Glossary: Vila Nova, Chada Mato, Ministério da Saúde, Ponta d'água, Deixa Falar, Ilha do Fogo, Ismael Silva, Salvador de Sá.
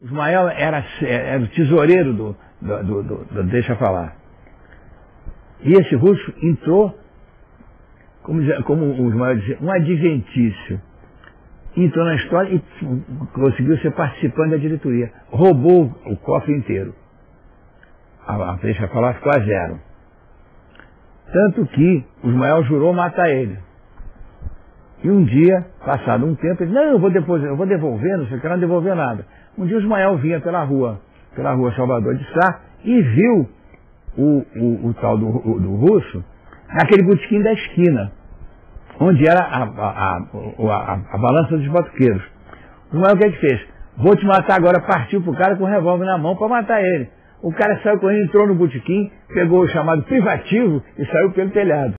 Ismael era o tesoureiro do Deixa Falar. E esse russo entrou, como o Ismael dizia, um adventício. Entrou na história e conseguiu ser participante da diretoria. Roubou o cofre inteiro. A Deixa Falar ficou a zero. Tanto que o Ismael jurou matar ele. E um dia, passado um tempo, ele disse, não, eu vou devolver, não sei o que, não devolver nada. Um dia o Ismael vinha pela rua Salvador de Sá, e viu o tal do russo naquele botequim da esquina, onde era a balança dos batuqueiros. O Ismael, o que é que fez? Vou te matar agora, partiu pro cara com um revólver na mão para matar ele. O cara saiu correndo, entrou no botequim, pegou o chamado privativo e saiu pelo telhado.